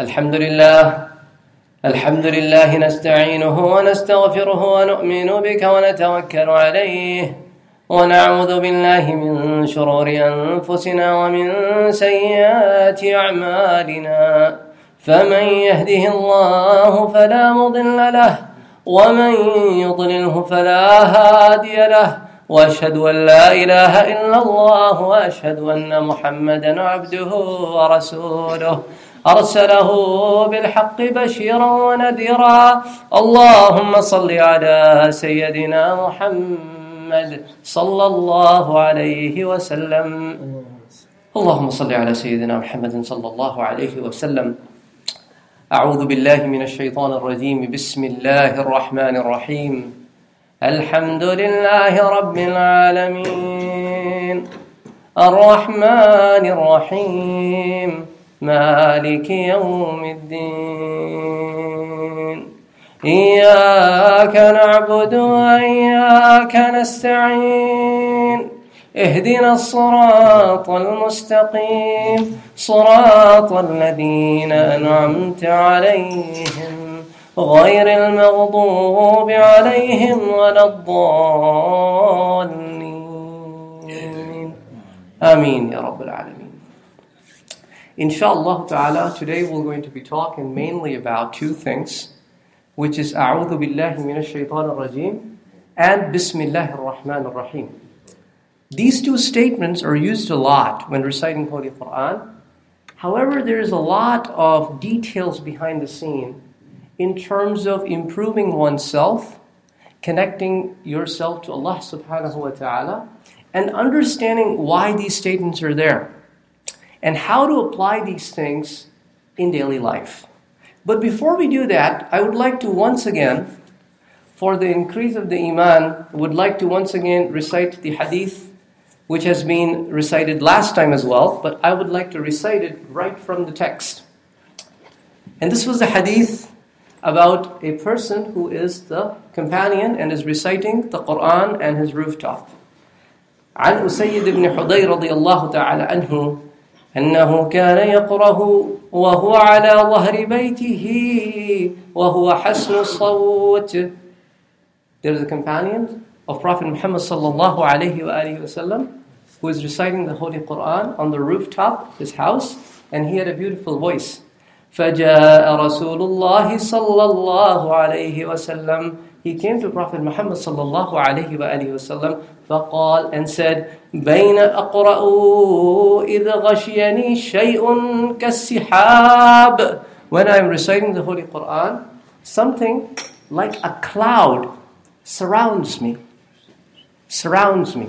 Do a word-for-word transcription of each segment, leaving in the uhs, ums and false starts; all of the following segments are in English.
الحمد لله الحمد لله نستعينه ونستغفره ونؤمن بك ونتوكل عليه ونعوذ بالله من شرور أنفسنا ومن سيئات أعمالنا فمن يهده الله فلا مضل له ومن يضلله فلا هادي له وأشهد أن لا إله إلا الله وأشهد أن محمدا عبده ورسوله أرسله بالحق بشيرا ونذيرا اللهم صل على سيدنا محمد صلى الله عليه وسلم اللهم صل على سيدنا محمد صلى الله عليه وسلم أعوذ بالله من الشيطان الرجيم بسم الله الرحمن الرحيم الحمد لله رب العالمين الرحمن الرحيم مالك يوم الدين إياك نعبد وإياك نستعين اهدنا الصراط المستقيم صراط الذين أنعمت عليهم غير المغضوب عليهم ولا الضالين. Ameen, Ya Rabbil Alameen. Inshallah ta'ala, today we're going to be talking mainly about two things, which is A'udhu Billahi Minash Shaitanir Rajeem and Bismillahir Rahmanir Rahim. These two statements are used a lot when reciting Holy Quran. However, there is a lot of details behind the scene in terms of improving oneself, connecting yourself to Allah subhanahu wa ta'ala, and understanding why these statements are there, and how to apply these things in daily life. But before we do that, I would like to once again, for the increase of the iman, would like to once again recite the hadith, which has been recited last time as well, but I would like to recite it right from the text. And this was the hadith about a person who is the companion and is reciting the Quran and his rooftop. عن أسيد بن حدير رضي الله تعالى عنه أنه كان يقرأ وهو على ظهر بيته وهو حسن الصوت. There is a companion of Prophet Muhammad sallallahu alaihi wa alihi wasallam who is reciting the Holy Quran on the rooftop of his house, and he had a beautiful voice. فَجَاءَ رَسُولُ اللَّهِ صَلَّى اللَّهُ عَلَيْهِ وَسَلَّمُ He came to Prophet Muhammad sallallahu alayhi wa alihi wasallam فَقَالَ and said بَيْنَ أَقْرَأُ إِذْ غَشِيَنِي شَيْءٌ كَالسِّحَابِ When I am reciting the Holy Quran, something like a cloud surrounds me, surrounds me.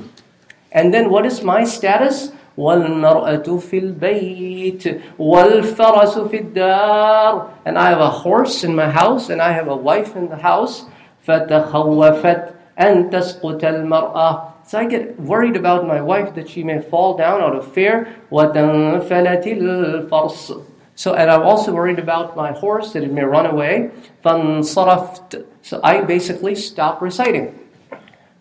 And then what is my status? وَالْمَرْأَةُ فِي الْبَيْتِ وَالْفَرَسُ فِي الدَّارِ And I have a horse in my house, and I have a wife in the house. فَتَخَوَّفَتْ أَن تَسْقُطَ الْمَرْأَةِ So I get worried about my wife, that she may fall down out of fear. وَتَنْفَلَتِ الْفَرْسِ So, and I'm also worried about my horse, that it may run away. فَانْصَرَفْتْ So I basically stop reciting.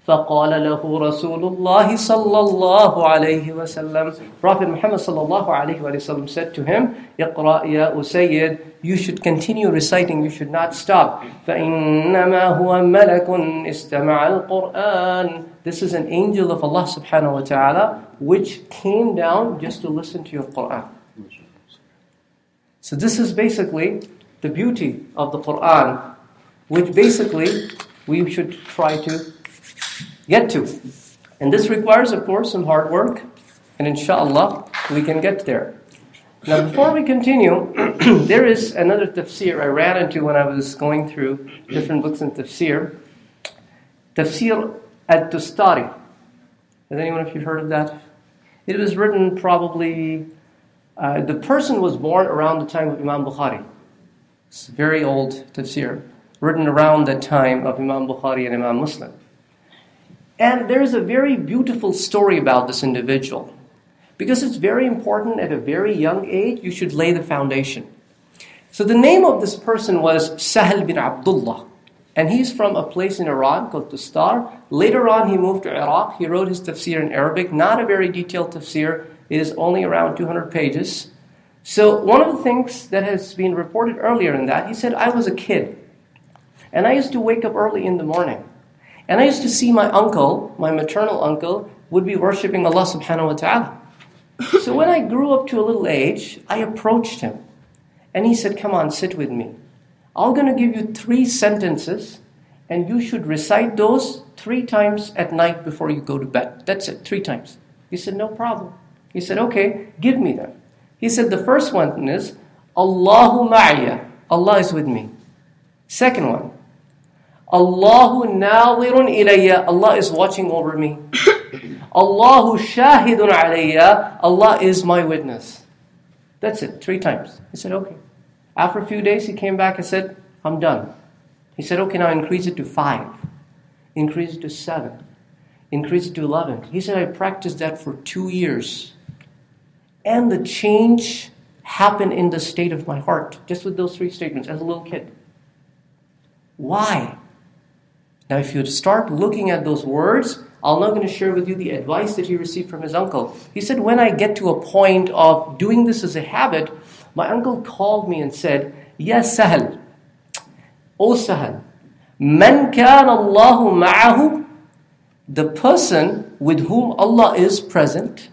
فَقَالَ لَهُ رَسُولُ اللَّهِ صَلَّى اللَّهُ عَلَيْهِ وَسَلَّمُ Prophet Muhammad sallallahu alayhi wa sallam said to him, اقرأ يا أسيد You should continue reciting, you should not stop. فَإِنَّمَا هُوَ مَلَكٌ إِسْتَمَعَ الْقُرْآنِ This is an angel of Allah subhanahu wa ta'ala, which came down just to listen to your Qur'an. So this is basically the beauty of the Qur'an, which basically we should try to get to. And this requires, of course, some hard work, and inshallah we can get there. Now before we continue, there is another tafsir I ran into when I was going through different books in tafsir. Tafsir al-Tustari. Has anyone of you heard of that? It was written probably, uh, the person was born around the time of Imam Bukhari. It's a very old tafsir, written around the time of Imam Bukhari and Imam Muslim. And there is a very beautiful story about this individual, because it's very important at a very young age, you should lay the foundation. So the name of this person was Sahl bin Abdullah, and he's from a place in Iran called Tustar. Later on, he moved to Iraq. He wrote his tafsir in Arabic, not a very detailed tafsir. It is only around two hundred pages. So one of the things that has been reported earlier in that, he said, I was a kid, and I used to wake up early in the morning, and I used to see my uncle, my maternal uncle, would be worshipping Allah subhanahu wa ta'ala. So when I grew up to a little age, I approached him, and he said, come on, sit with me. I'm going to give you three sentences, and you should recite those three times at night before you go to bed. That's it, three times. He said, no problem. He said, okay, give me them. He said, the first one is, Allahu ma'ya, Allah is with me. Second one, Allahu nadirun ilayya, Allah is watching over me. Allahu shahidun alayya, Allah is my witness. That's it, three times. He said, okay. After a few days, he came back and said, I'm done. He said, okay, now increase it to five. Increase it to seven. Increase it to eleven. He said, I practiced that for two years. And the change happened in the state of my heart, just with those three statements, as a little kid. Why? Now, if you start looking at those words, I'm now going to share with you the advice that he received from his uncle. He said, when I get to a point of doing this as a habit, my uncle called me and said, Ya Sahl, O Sahl, Man kana Allahu ma'ahu, the person with whom Allah is present,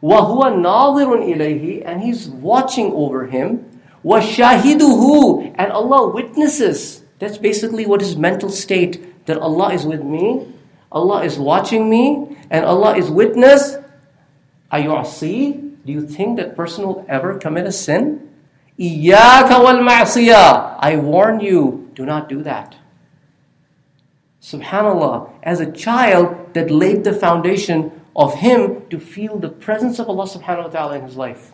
wa huwa nadirun ilayhi, and he's watching over him, wa shahiduhu, and Allah witnesses. That's basically what his mental state, that Allah is with me, Allah is watching me, and Allah is witness. Ayu'asi, do you think that person will ever commit a sin? Iyaka wal ma'siyah, I warn you, do not do that. Subhanallah, as a child, that laid the foundation of him to feel the presence of Allah subhanahu wa ta'ala in his life.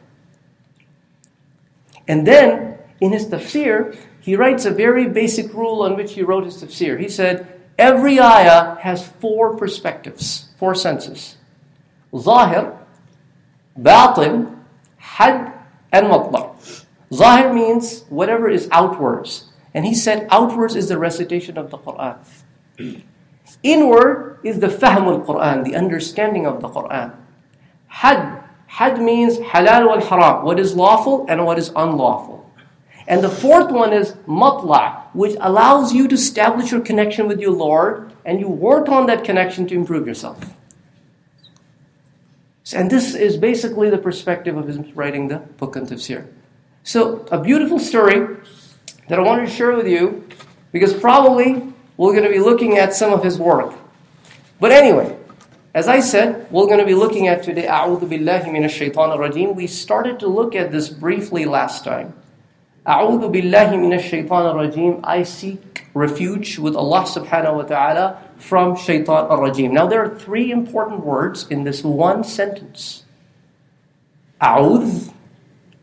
And then, in his tafsir, he writes a very basic rule on which he wrote his tafsir. He said, every ayah has four perspectives, four senses. Zahir, Batin, Had, and Matla. Zahir means whatever is outwards. And he said outwards is the recitation of the Qur'an. Inward is the Fahm al-Qur'an, the understanding of the Qur'an. Had, Had means halal wal haram, what is lawful and what is unlawful. And the fourth one is matla, which allows you to establish your connection with your Lord, and you work on that connection to improve yourself. And this is basically the perspective of his writing the book on tafsir. So, a beautiful story that I wanted to share with you, because probably we're going to be looking at some of his work. But anyway, as I said, we're going to be looking at today, A'udhu billahi minash shaitanir rajeem. We started to look at this briefly last time. A'udhu billahi minash shaitanir rajeem. I seek refuge with Allah subhanahu wa ta'ala from shaitan ar-rajeem. Now there are three important words in this one sentence. A'udh,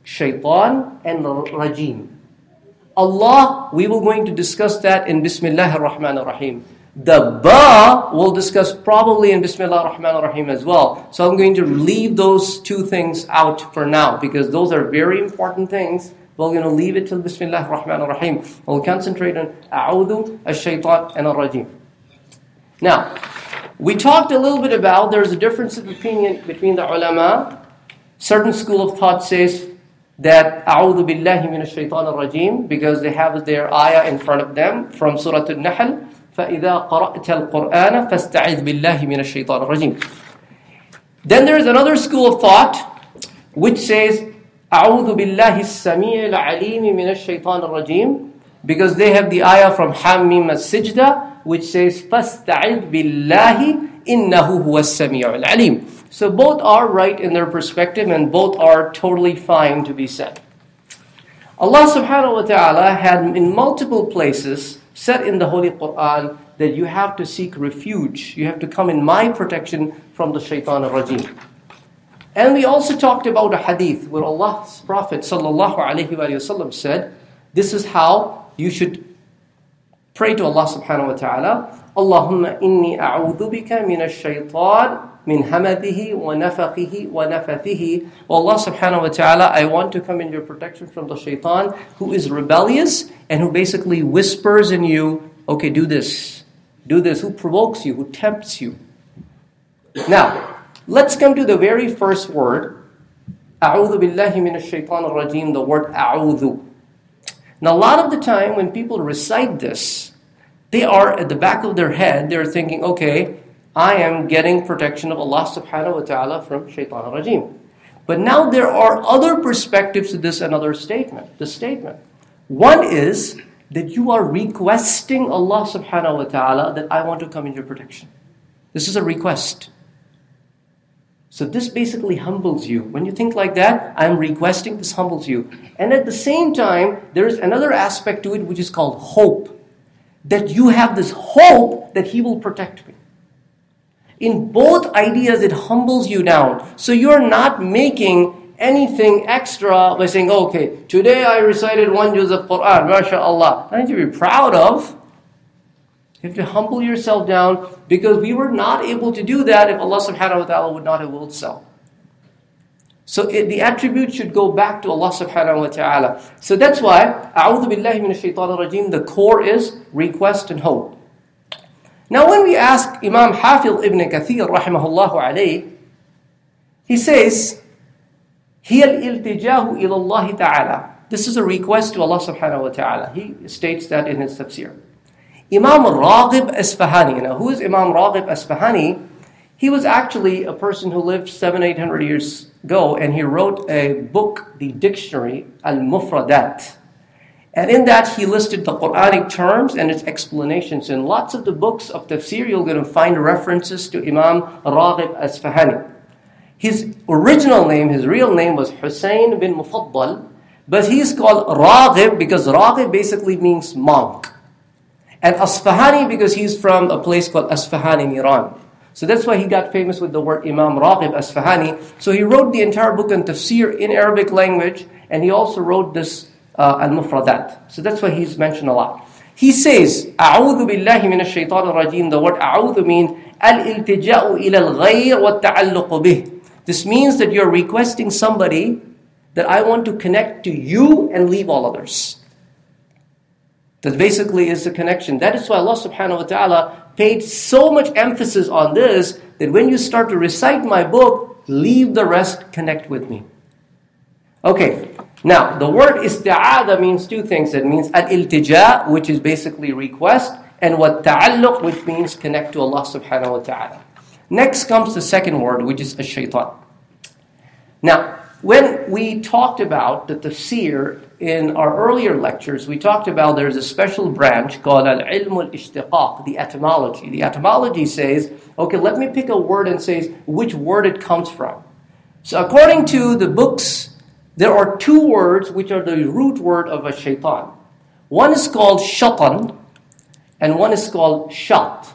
shaitan, and rajeem. Allah, we were going to discuss that in Bismillahir Rahmanir Rahim. The ba we'll discuss probably in Bismillah ar-Rahman ar-Rahim as well. So I'm going to leave those two things out for now, because those are very important things. We're going to leave it till Bismillah ar-Rahman ar-Rahim. We'll concentrate on A'udhu, Ash-Shaytan, and Ar-Rajim. Now, we talked a little bit about there's a difference of opinion between the ulama. Certain school of thought says that A'udhu billahi minash shaitanir rajim, because they have their ayah in front of them from Surah al Nahl. فَإِذَا قَرَأْتَ الْقُرْآنَ فَاسْتَعِذْ بِاللَّهِ مِنَ الشَّيْطَانِ الرَّجِيمِ. Then there is another school of thought which says أعوذ بالله السميع العليم من الشيطان الرجيم, because they have the ayah from Hamim al-Sijda which says فَاسْتَعِذْ بِاللَّهِ إِنَّهُ هُوَ السَّمِيعُ الْعَلِيمِ. So both are right in their perspective, and both are totally fine to be said. Allah subhanahu wa ta'ala had in multiple places said in the Holy Quran that you have to seek refuge, you have to come in my protection from the shaitan al-Rajim. And we also talked about a hadith where Allah's Prophet ﷺ said, this is how you should pray to Allah subhanahu wa ta'ala. Allahumma inni a'udhu bika minash shaitan min hamadihi wa nafaqihi wa nafathihi. Allah subhanahu wa ta'ala, I want to come in your protection from the shaitan who is rebellious and who basically whispers in you, okay, do this, do this, who provokes you, who tempts you. Now, let's come to the very first word A'udhu billahi minash shaitanir rajeem, the word a'udhu. Now a lot of the time when people recite this, they are at the back of their head, they're thinking, okay, I am getting protection of Allah subhanahu wa ta'ala from shaitanir rajeem. But now there are other perspectives to this another statement, this statement. One is that you are requesting Allah subhanahu wa ta'ala that I want to come in your protection. This is a request. So this basically humbles you. When you think like that, I'm requesting, this humbles you. And at the same time, there is another aspect to it which is called hope. That you have this hope that He will protect me. In both ideas, it humbles you down. So you're not making anything extra by saying, okay, today I recited one juz of Quran, mashallah. Nothing to be proud of. You have to humble yourself down, because we were not able to do that if Allah subhanahu wa ta'ala would not have willed so. So it, the attribute should go back to Allah subhanahu wa ta'ala. So that's why, a'udhu billahi minash shaitanir rajeem, the core is request and hope. Now when we ask Imam Hafiz ibn Kathir rahimahullahu alayhi, he says, hiya al-iltijahu ila Allah ta'ala. This is a request to Allah subhanahu wa ta'ala. He states that in his tafsir. Imam Raghib Asfahani. Now who is Imam Raghib Asfahani? He was actually a person who lived seven, eight hundred years ago, and he wrote a book, the dictionary, Al Mufradat. And in that he listed the Quranic terms and its explanations. In lots of the books of tafsir, you're going to find references to Imam Raghib Asfahani. His original name, his real name was Husayn bin Mufaddal, but he's called Raghib because Raghib basically means monk. And Asfahani because he's from a place called Asfahan in Iran. So that's why he got famous with the word Imam Raghib Asfahani. So he wrote the entire book on tafsir in Arabic language, and he also wrote this uh, Al-Mufradat. So that's why he's mentioned a lot. He says, أعوذ بالله من الشيطان الرجيم. The word أعوذ means الالتجاء إلى الغير والتعلق به. This means that you're requesting somebody that I want to connect to you and leave all others. That basically is the connection. That is why Allah subhanahu wa ta'ala paid so much emphasis on this, that when you start to recite my book, leave the rest, connect with me. Okay, now the word isti'ada means two things. It means al-iltija, which is basically request, and what ta'alluq, which means connect to Allah subhanahu wa ta'ala. Next comes the second word, which is ash-shaytan. Now, when we talked about the tafsir in our earlier lectures, we talked about there's a special branch called al-ilm al-ishtiqaq, the etymology. The etymology says, okay, let me pick a word and says which word it comes from. So according to the books, there are two words which are the root word of a shaitan. One is called shatan, and one is called shat.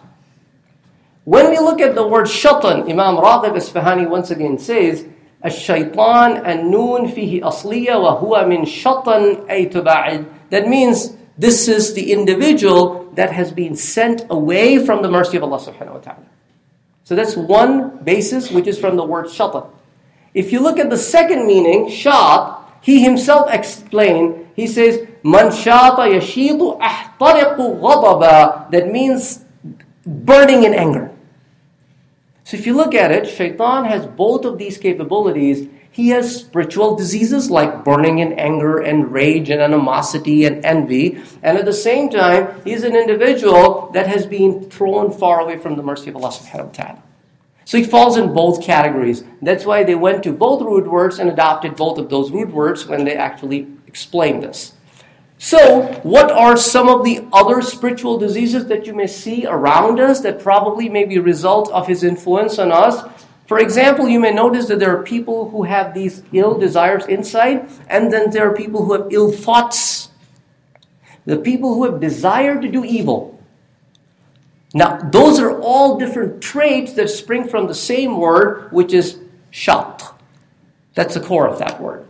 When we look at the word shatan, Imam Raghib Asfahani once again says, الشيطان النون فيه أصلية وهو من شطن أي تباعد. That means this is the individual that has been sent away from the mercy of Allah subhanahu wa ta'ala. So that's one basis, which is from the word shatan. If you look at the second meaning, shat, he himself explained, he says, من شاط يشيط أحطرق غضبا. That means burning in anger. So if you look at it, shaitan has both of these capabilities. He has spiritual diseases like burning in anger and rage and animosity and envy. And at the same time, he's an individual that has been thrown far away from the mercy of Allah subhanahu wa ta'ala. So he falls in both categories. That's why they went to both root words and adopted both of those root words when they actually explained this. So, what are some of the other spiritual diseases that you may see around us that probably may be a result of his influence on us? For example, you may notice that there are people who have these ill desires inside, and then there are people who have ill thoughts. The people who have desire to do evil. Now, those are all different traits that spring from the same word, which is shat. That's the core of that word.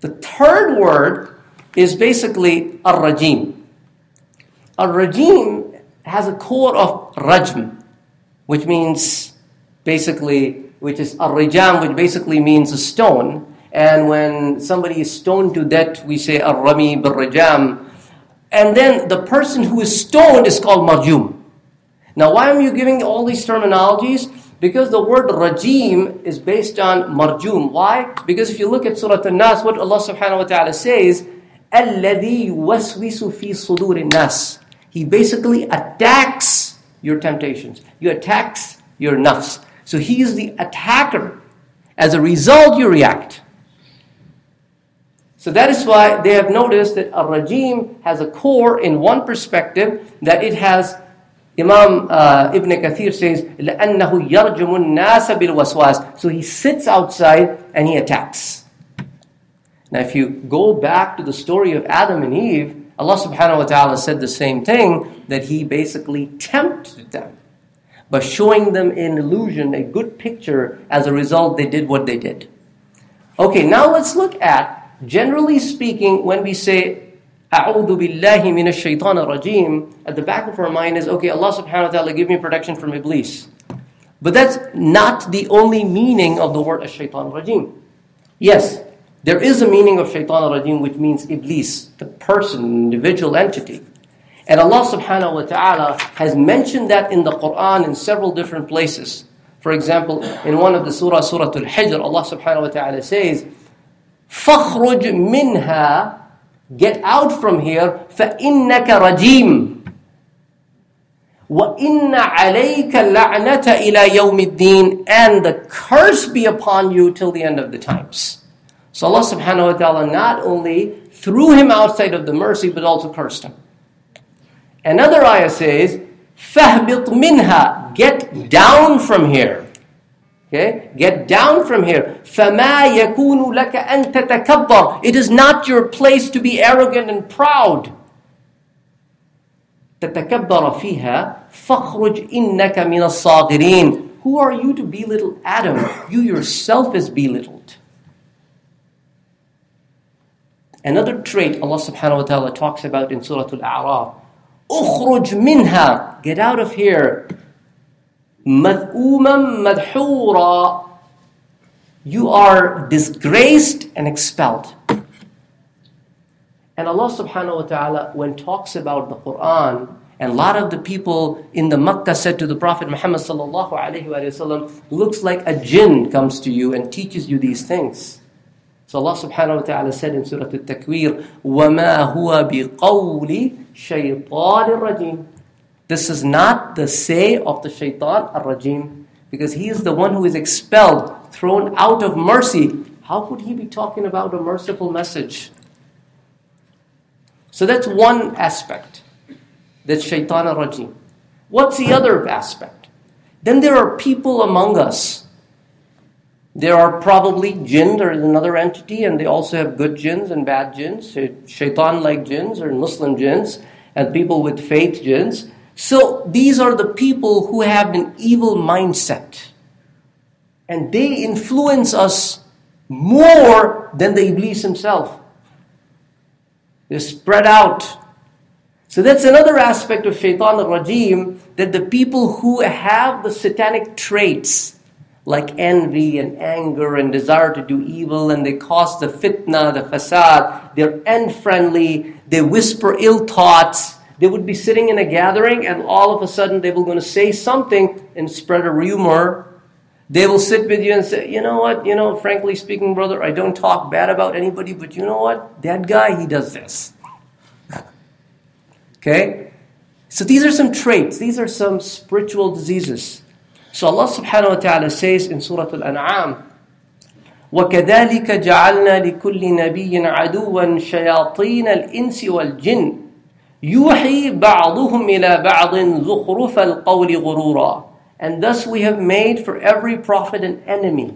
The third word is basically ar-rajim. Ar-rajim has a core of rajm, which means basically, which is ar-rajam, which basically means a stone. And when somebody is stoned to death, we say ar-rami bil-rajam. And then the person who is stoned is called marjum. Now, why am you giving all these terminologies? Because the word rajim is based on marjum. Why? Because if you look at Surah Al-Nas, what Allah subhanahu wa ta'ala says, الَّذِي يُوَسْوِسُ فِي صُدُورِ النَّاسِ. He basically attacks your temptations. He attacks your nafs. So he is the attacker. As a result, you react. So that is why they have noticed that ar-rajim has a core in one perspective, that it has, Imam uh, Ibn Kathir says, لَأَنَّهُ يَرْجُمُ النَّاسَ بِالْوَسْوَاسِ. So he sits outside and he attacks. Now if you go back to the story of Adam and Eve, Allah subhanahu wa ta'ala said the same thing, that he basically tempted them by showing them an illusion, a good picture. As a result, they did what they did. Okay, now let's look at, generally speaking, when we say A'udhu billahi minash shaitanir rajim, at the back of our mind is, okay, Allah subhanahu wa ta'ala, give me protection from Iblis. But that's not the only meaning of the word ash-shaitanir rajim. Yes, there is a meaning of shaitanir rajim, which means Iblis, the person, individual entity. And Allah subhanahu wa ta'ala has mentioned that in the Quran in several different places. For example, in one of the surah, Surah al Hijr, Allah subhanahu wa ta'ala says, فَخْرُجْ مِنْهَا, get out from here, فَإِنَّكَ رَجِيمٌ وَإِنَّ عَلَيْكَ اللَّعْنَةَ إِلَى يَوْمِ الدِّينِ, and the curse be upon you till the end of the times. So Allah subhanahu wa ta'ala not only threw him outside of the mercy, but also cursed him. Another ayah says, فَهْبِطْ مِنْهَا, get down from here. Okay? Get down from here. فَمَا يَكُونُ لَكَ أَن تَتَكَبَّرْ. It is not your place to be arrogant and proud. تَتَكَبَّرَ فِيهَا فَخْرُجْ إِنَّكَ مِنَ الصَّاغِرِينَ. Who are you to belittle Adam? You yourself is belittled. Another trait Allah subhanahu wa ta'ala talks about in Surah Al-A'raaf. أُخْرُجْ مِنْهَا, get out of here. مَذْؤُومًا مَدْحُورًا, you are disgraced and expelled. And Allah subhanahu wa ta'ala, when talks about the Quran, and a lot of the people in the Makkah said to the Prophet Muhammad sallallahu alayhi wa sallam, looks like a jinn comes to you and teaches you these things. So Allah subhanahu wa ta'ala said in Surah At-Takwir, وَمَا هُوَ بِقَوْلِ شَيْطَانِ الرَّجِيمِ. This is not the say of the shaitan ar-rajim, because he is the one who is expelled, thrown out of mercy. How could he be talking about a merciful message? So that's one aspect, that's shaitan ar-rajim. What's the other aspect? Then there are people among us. There are probably jinn, there is another entity, and they also have good jinns and bad jinns, shaitan-like jinns or Muslim jinns, and people with faith jinns. So these are the people who have an evil mindset, and they influence us more than the Iblis himself. They're spread out. So that's another aspect of shaitan al-rajim, that the people who have the satanic traits like envy and anger and desire to do evil, and they cause the fitna, the fasad, they're unfriendly, they whisper ill thoughts. They would be sitting in a gathering and all of a sudden they were going to say something and spread a rumor. They will sit with you and say, you know what, you know, frankly speaking, brother, I don't talk bad about anybody, but you know what, that guy, he does this. Okay? So these are some traits. These are some spiritual diseases. So Allah subhanahu wa ta'ala says in Surah Al-An'am, وَكَذَلِكَ جَعَلْنَا لِكُلِّ نَبِيٍّ عَدُوًا شَيَاطِينَ الْإِنسِ وَالْجِنِّ يُوحِي بَعْضُهُمْ إِلَىٰ بَعْضٍ زُخْرُفَ الْقَوْلِ غُرُورًا. And thus we have made for every prophet an enemy,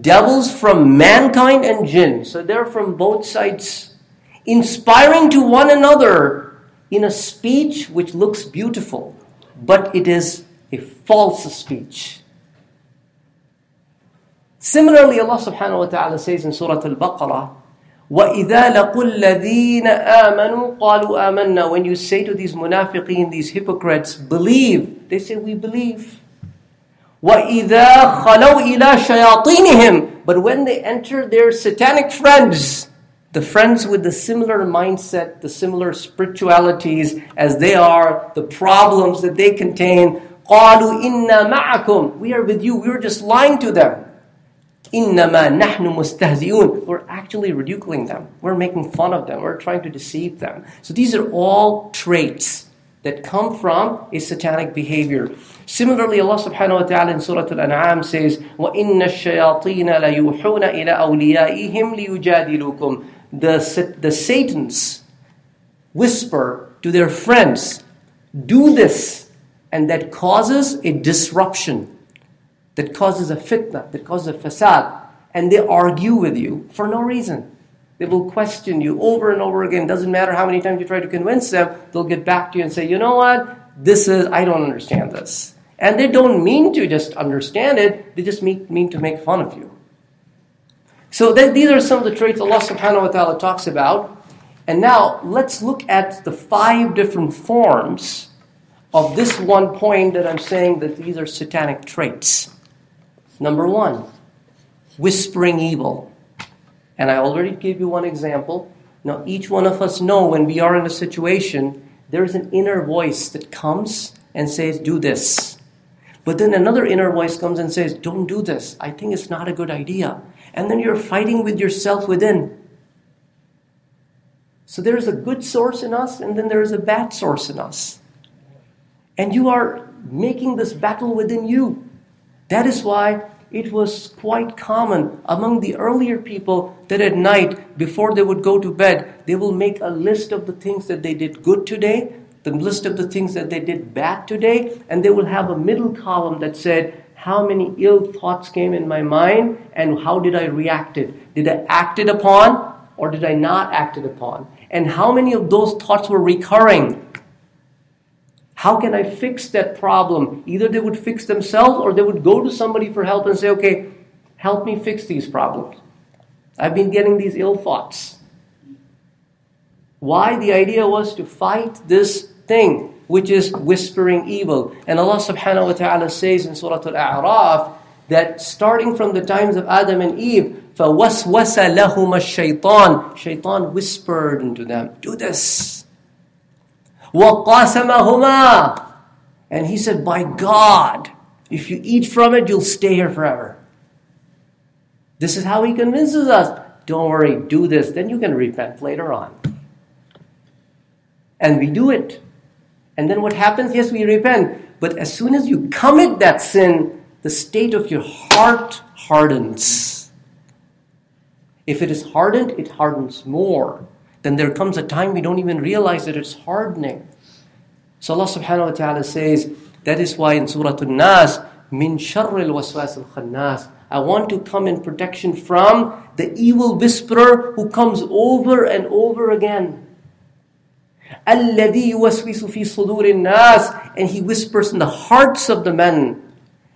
devils from mankind and jinn. So they're from both sides, inspiring to one another in a speech which looks beautiful, but it is a false speech. Similarly, Allah subhanahu wa ta'ala says in Surah Al-Baqarah, وَإِذَا لَقُوا الَّذِينَ آمَنُوا قَالُوا آمَنَّا. When you say to these munafiqeen, these hypocrites, believe, they say, we believe. وَإِذَا خَلَوْا إِلَىٰ شَيَاطِينِهِمْ. But when they enter their satanic friends, the friends with the similar mindset, the similar spiritualities as they are, the problems that they contain, قَالُوا إِنَّا مَعَكُمْ We are with you. We are just lying to them. إِنَّمَا نَحْنُ مُسْتَهْزِئُونَ We're actually ridiculing them. We're making fun of them. We're trying to deceive them. So these are all traits that come from a satanic behavior. Similarly, Allah subhanahu wa ta'ala in Surah Al-An'am says, وَإِنَّ الشَّيَاطِينَ لَيُوحُونَ إِلَىٰ أَوْلِيَائِهِمْ لِيُجَادِلُوكُمْ The, the Satans whisper to their friends, do this, and that causes a disruption, that causes a fitna, that causes a fasad, and they argue with you for no reason. They will question you over and over again. Doesn't matter how many times you try to convince them, they'll get back to you and say, you know what, this is, I don't understand this. And they don't mean to just understand it, they just mean, mean to make fun of you. So that, these are some of the traits Allah subhanahu wa ta'ala talks about. And now let's look at the five different forms of this one point that I'm saying that these are satanic traits. Number one, whispering evil. And I already gave you one example. Now each one of us know when we are in a situation, there is an inner voice that comes and says, do this. But then another inner voice comes and says, don't do this. I think it's not a good idea. And then you're fighting with yourself within. So there's a good source in us, and then there is a bad source in us. And you are making this battle within you. That is why it was quite common among the earlier people that at night, before they would go to bed, they will make a list of the things that they did good today, the list of the things that they did bad today, and they will have a middle column that said, how many ill thoughts came in my mind and how did I react it? Did I act it upon or did I not act it upon? And how many of those thoughts were recurring? How can I fix that problem? Either they would fix themselves or they would go to somebody for help and say, okay, help me fix these problems. I've been getting these ill thoughts. Why? The idea was to fight this thing, which is whispering evil. And Allah subhanahu wa ta'ala says in Surah Al-A'raaf that starting from the times of Adam and Eve, فَوَسْوَسَ لَهُمَ الشَّيْطَانِ Shaitan whispered into them, do this. وَقَاسَمَهُمَا And he said, by God, if you eat from it, you'll stay here forever. This is how he convinces us. Don't worry, do this. Then you can repent later on. And we do it. And then what happens? Yes, we repent. But as soon as you commit that sin, the state of your heart hardens. If it is hardened, it hardens more. Then there comes a time we don't even realize that it's hardening. So Allah subhanahu wa ta'ala says, that is why in Surah Al-Nas, min sharril waswas al-khannas, I want to come in protection from the evil whisperer who comes over and over again. الَّذِي يُوَسْوِسُ فِي صُدُورِ النَّاسِ And he whispers in the hearts of the men.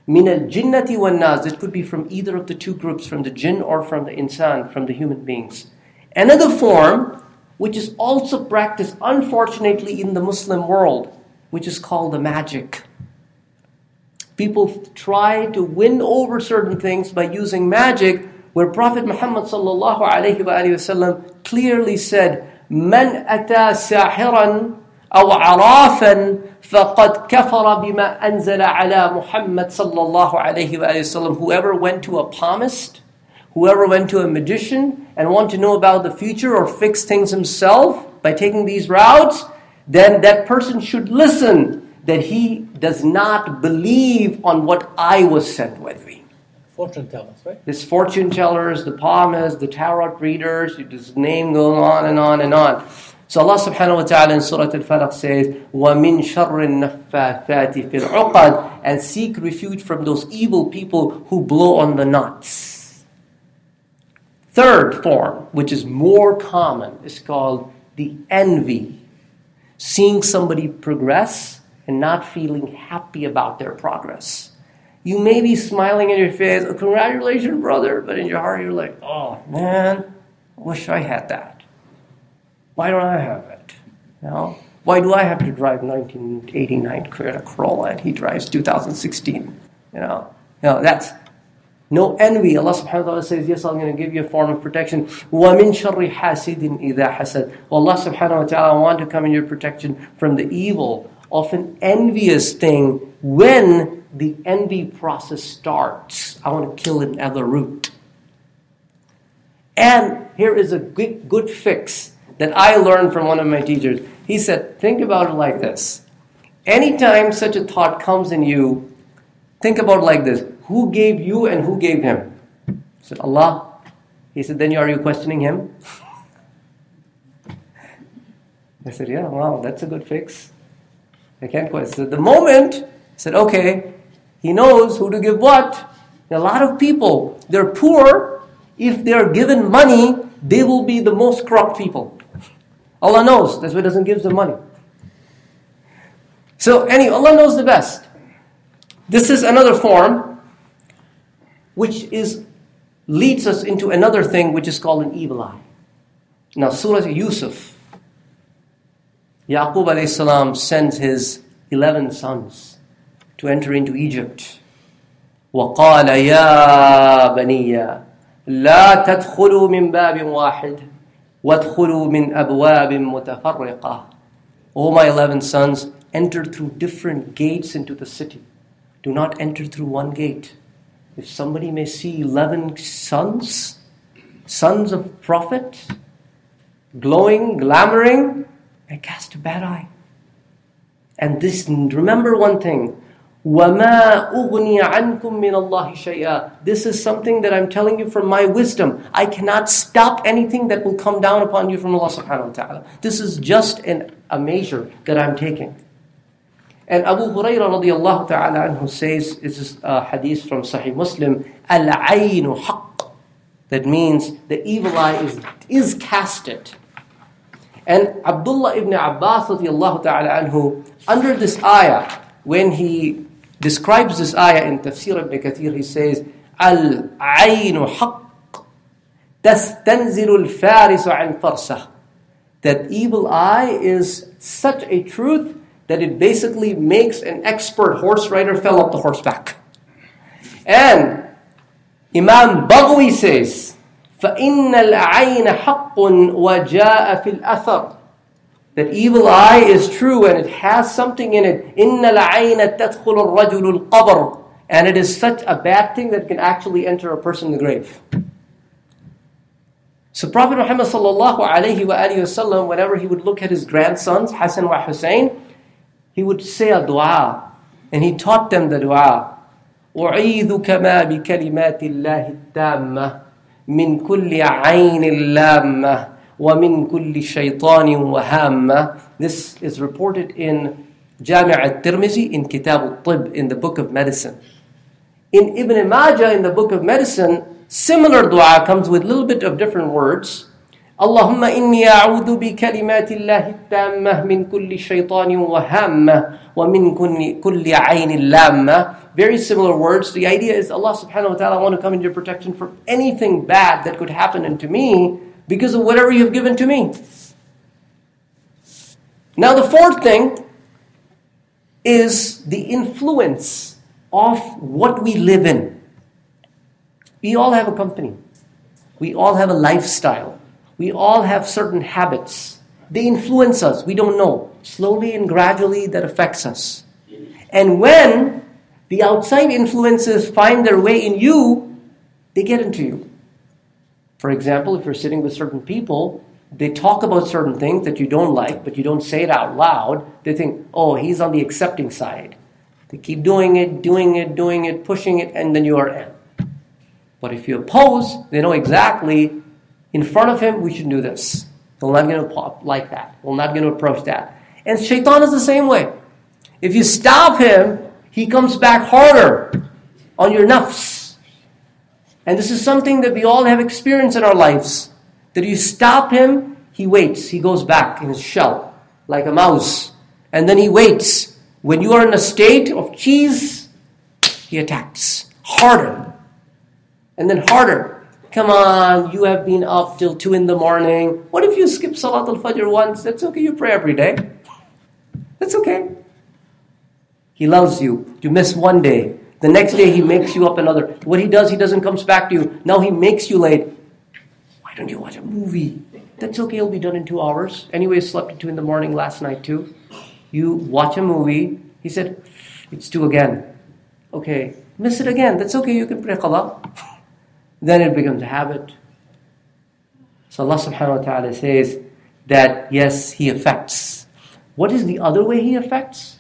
مِنَ الْجِنَّةِ وَالنَّاسِ It could be from either of the two groups, from the jinn or from the insan, from the human beings. Another form, which is also practiced unfortunately in the Muslim world, which is called the magic. People try to win over certain things by using magic, where Prophet Muhammad sallallahu alayhi wa alayhi wa sallam clearly said, من أتى ساحرا أو عرافا فقد كفر بما أنزل على محمد صلى الله عليه وآله وسلم Whoever went to a palmist, whoever went to a magician and want to know about the future or fix things himself by taking these routes, then that person should listen that he does not believe on what I was sent with me. Fortune tellers, right? There's fortune tellers, the palmists, the tarot readers, this name going on and on and on. So Allah subhanahu wa ta'ala in Surah Al-Falaq says, وَمِن شَرِّ النَّفَّاثَاتِ فِي الْعُقَدِ And seek refuge from those evil people who blow on the knots. Third form, which is more common, is called the envy. Seeing somebody progress and not feeling happy about their progress. You may be smiling in your face, oh, congratulations, brother, but in your heart you're like, oh, man, wish I had that. Why don't I have it? You know? Why do I have to drive nineteen eighty-nine Toyota Corolla and he drives two thousand sixteen? You know, you know that's no envy. Allah subhanahu wa ta'ala says, yes, I'm going to give you a form of protection. وَمِن شَرِّ حَاسِدٍ إِذَا حَسَدٍ Allah subhanahu wa ta'ala, I want to come in your protection from the evil of an envious thing when the envy process starts. I want to kill it at the root. And here is a good, good fix that I learned from one of my teachers. He said, think about it like this. Anytime such a thought comes in you, think about it like this. Who gave you and who gave him? I said, Allah. He said, then are you questioning him? I said, yeah, wow, that's a good fix. I can't question. So the moment, I said, okay, he knows who to give what. A lot of people, they're poor. If they're given money, they will be the most corrupt people. Allah knows. That's why He doesn't give them money. So anyway, Allah knows the best. This is another form, which is leads us into another thing, which is called an evil eye. Now, Surah Yusuf. Yaqub alayhi salam sends his eleven sons to enter into Egypt. وَقَالَ يَا بَنِيَّ لَا تَدْخُلُوا مِنْ بَابٍ وَاحِدٍ وَادْخُلُوا مِنْ أَبْوَابٍ مُتَفَرِّقَةٍ O my eleven sons, enter through different gates into the city. Do not enter through one gate. If somebody may see eleven sons, sons of prophet, glowing, glamoring, and cast a bad eye. And this, remember one thing. وَمَا أُغْنِيَ عَنْكُم مِّنَ اللَّهِ شَيْئًا. This is something that I'm telling you from my wisdom. I cannot stop anything that will come down upon you from Allah subhanahu wa ta'ala. This is just an, a measure that I'm taking. And Abu Hurairah radiallahu ta'ala anhu says, this is a hadith from Sahih Muslim, Al-Aynu Haqq. That means the evil eye is, is casted. And Abdullah ibn Abbas radiallahu ta'ala anhu, under this ayah, when he describes this ayah in Tafsir ibn Kathir, he says, Al-Aynu haqq, tastanzilu al-farisu an farsah. That evil eye is such a truth that it basically makes an expert horse rider fell off the horseback. And Imam Baghawi says, فَإِنَّ الْعَيْنَ حَقٌّ وَجَاءَ فِي الْأَثَرِ. That evil eye is true and it has something in it. إِنَّ الْعَيْنَ تَدْخُلُ الرَّجُلُ الْقَبْرِ. And it is such a bad thing that can actually enter a person in the grave. So Prophet Muhammad sallallahu alayhi wa alihi wasallam, whenever he would look at his grandsons, Hassan wa Hussein, he would say a dua. And he taught them the dua. أُعِيذُكَ مَا بِكَلِمَاتِ اللَّهِ التَّامَّةِ من كل عين لامة ومن كل شيطان وهامة. This is reported in Jami' al-Tirmizi, in Kitab al-Tib, in the book of medicine. In Ibn Majah, in the book of medicine, similar dua comes with a little bit of different words. Allahumma inni a'udhu bi kalimati Allahi tammah min kulli shaytanin wahammah wa min kulli aynin lammah. Very similar words. The idea is Allah subhanahu wa ta'ala, I want to come into your protection from anything bad that could happen into me because of whatever you've given to me. Now the fourth thing is the influence of what we live in. We all have a company. We all have a lifestyle. We all have certain habits. They influence us. We don't know. Slowly and gradually that affects us. And when the outside influences find their way in you, they get into you. For example, if you're sitting with certain people, they talk about certain things that you don't like, but you don't say it out loud. They think, oh, he's on the accepting side. They keep doing it, doing it, doing it, pushing it, and then you are in. But if you oppose, they know exactly, in front of him, we should do this. We're not going to like that. We're not going to approach that. And Shaitan is the same way. If you stop him, he comes back harder on your nafs. And this is something that we all have experienced in our lives. That you stop him, he waits. He goes back in his shell like a mouse. And then he waits. When you are in a state of cheese, he attacks. Harder. And then harder. Come on, you have been up till two in the morning. What if you skip Salat al-Fajr once? That's okay, you pray every day. That's okay. He loves you. You miss one day. The next day he makes you up another. What he does, he doesn't come back to you. Now he makes you late. Why don't you watch a movie? That's okay, it'll be done in two hours. Anyway, slept at two in the morning last night too. You watch a movie, he said, it's two again. Okay, miss it again. That's okay, you can pray qada. Then it becomes a habit. So Allah subhanahu wa ta'ala says that yes, He affects. What is the other way He affects?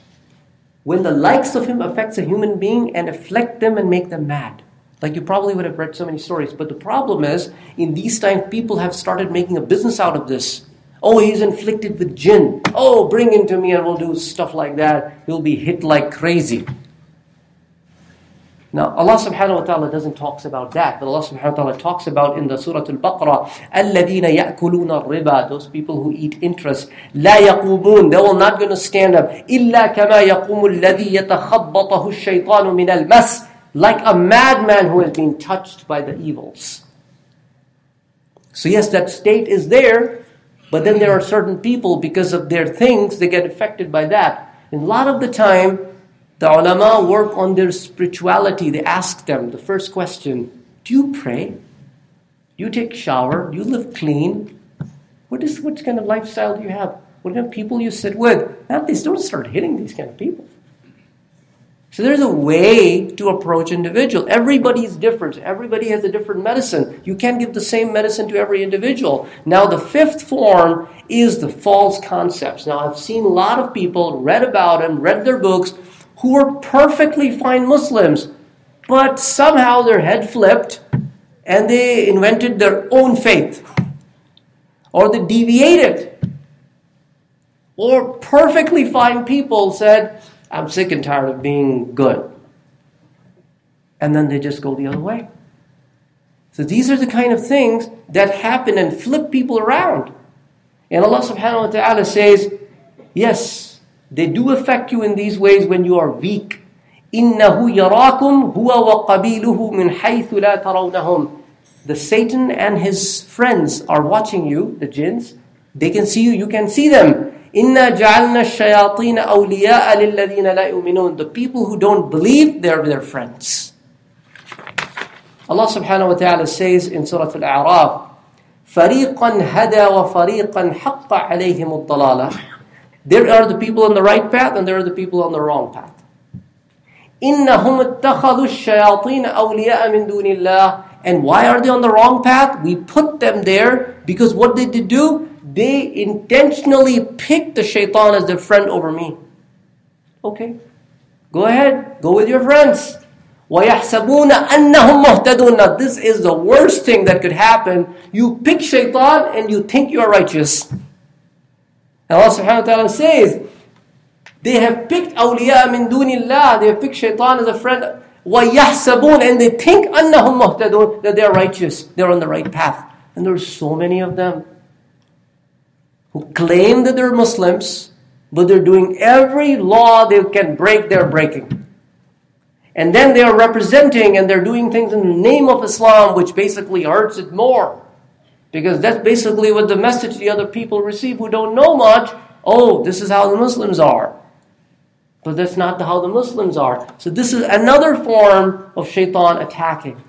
When the likes of Him affects a human being and afflict them and make them mad. Like you probably would have read so many stories. But the problem is, in these times, people have started making a business out of this. Oh, he's inflicted with jinn. Oh, bring him to me and we'll do stuff like that. He'll be hit like crazy. Now, Allah subhanahu wa ta'ala doesn't talk about that. But Allah subhanahu wa ta'ala talks about in the Surah Al-Baqarah, الَّذِينَ يَأْكُلُونَ الرِّبَى, those people who eat interest. لَا يَقُومُونَ, they will not going to stand up. إِلَّا كَمَا يَقُومُ الَّذِي يَتَخَبَّطَهُ الشَّيْطَانُ مِنَ الْمَسِ, like a madman who has been touched by the evils. So yes, that state is there. But then there are certain people, because of their things, they get affected by that. And a lot of the time, the ulama work on their spirituality. They ask them the first question, do you pray? Do you take shower? Do you live clean? What is, what kind of lifestyle do you have? What kind of people you sit with? Now they don't start hitting these kind of people. So there's a way to approach individual. Everybody is different. Everybody has a different medicine. You can't give the same medicine to every individual. Now the fifth form is the false concepts. Now I've seen a lot of people, read about them, read their books, who are perfectly fine Muslims, but somehow their head flipped and they invented their own faith. Or they deviated. Or perfectly fine people said, I'm sick and tired of being good. And then they just go the other way. So these are the kind of things that happen and flip people around. And Allah subhanahu wa ta'ala says, yes, they do affect you in these ways when you are weak. إِنَّهُ يَرَاكُمْ هُوَ وَقَبِيلُهُ مِنْ حَيْثُ لَا تَرَوْنَهُمْ. The Satan and his friends are watching you, the jinns. They can see you, you can see them. Inna ja'alna shayateen awliya'a lilladheena la yu'minun. The people who don't believe, they're their friends. Allah subhanahu wa ta'ala says in Surah Al-A'raaf, فَرِيقًا هَدَى وَفَرِيقًا حَقَّ عَلَيْهِمُ الضَّلَالَةِ. There are the people on the right path and there are the people on the wrong path. إِنَّهُمْ اتَّخَذُوا الشَّيَاطِينَ أَوْلِيَاءَ مِن دُونِ اللَّهِ. And why are they on the wrong path? We put them there because what did they do? They intentionally picked the shaitan as their friend over me. Okay, go ahead, go with your friends. وَيَحْسَبُونَ أَنَّهُمْ مُهْتَدُونَ. This is the worst thing that could happen. You pick shaitan and you think you are righteous. And Allah subhanahu wa ta'ala says, they have picked awliya min dunillah, they have picked shaitan as a friend. وَيَحْسَبُونَ, and they think أَنَّهُمْ مُهْتَدُونَ, that they are righteous, they are on the right path. And there are so many of them who claim that they're Muslims, but they're doing every law they can break, they're breaking. And then they are representing and they're doing things in the name of Islam, which basically hurts it more. Because that's basically what the message the other people receive who don't know much. Oh, this is how the Muslims are. But that's not how the Muslims are. So this is another form of shaitan attacking.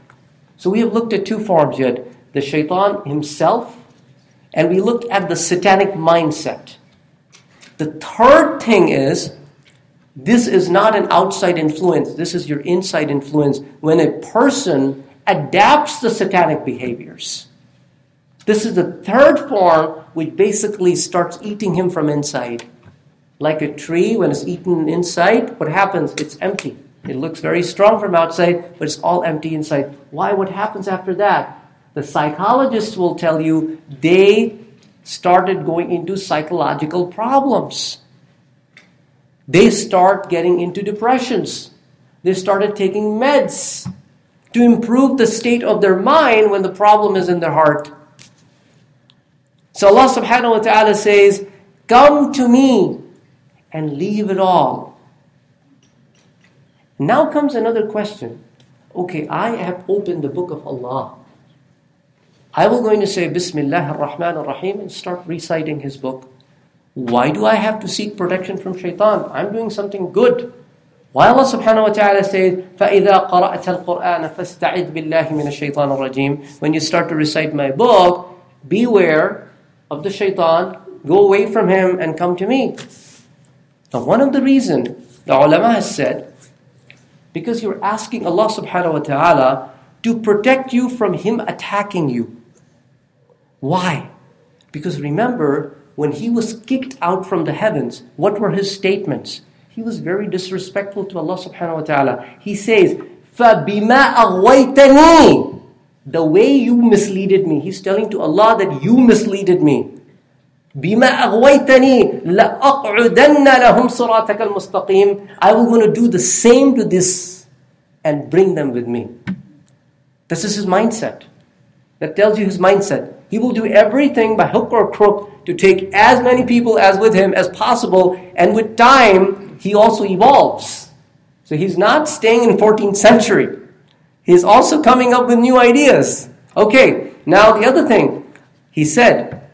So we have looked at two forms yet. The shaitan himself, and we looked at the satanic mindset. The third thing is, this is not an outside influence. This is your inside influence. When a person adapts the satanic behaviors. This is the third form, which basically starts eating him from inside. Like a tree, when it's eaten inside, what happens? It's empty. It looks very strong from outside, but it's all empty inside. Why? What happens after that? The psychologists will tell you they started going into psychological problems. They start getting into depressions. They started taking meds to improve the state of their mind when the problem is in their heart. So Allah subhanahu wa ta'ala says, come to me and leave it all. Now comes another question. Okay, I have opened the book of Allah. I will going to say Bismillah ar-Rahman ar-Rahim and start reciting his book. Why do I have to seek protection from shaitan? I'm doing something good. Why Allah subhanahu wa ta'ala says, فَإِذَا قَرَأْتَ الْقُرْآنَ فَاسْتَعِذْ بِاللَّهِ مِنَ الشَّيْطَانِ الرَّجِيمِ. When you start to recite my book, beware of the shaitan, go away from him and come to me. Now, one of the reasons the ulama has said, because you're asking Allah subhanahu wa ta'ala to protect you from him attacking you. Why? Because remember, when he was kicked out from the heavens, what were his statements? He was very disrespectful to Allah subhanahu wa ta'ala. He says, فَبِمَا أَغْوَيْتَنِي, the way you misleaded me. He's telling to Allah that you misleaded me. بِمَا أَغْوَيْتَنِي لَأَقْعُدَنَّ لَهُمْ صِرَاطَكَ الْمُسْتَقِيمِ, I was going to do the same to this and bring them with me. This is his mindset. That tells you his mindset. He will do everything by hook or crook to take as many people as with him as possible. And with time, he also evolves. So he's not staying in fourteenth century. He's also coming up with new ideas. Okay, now the other thing. He said,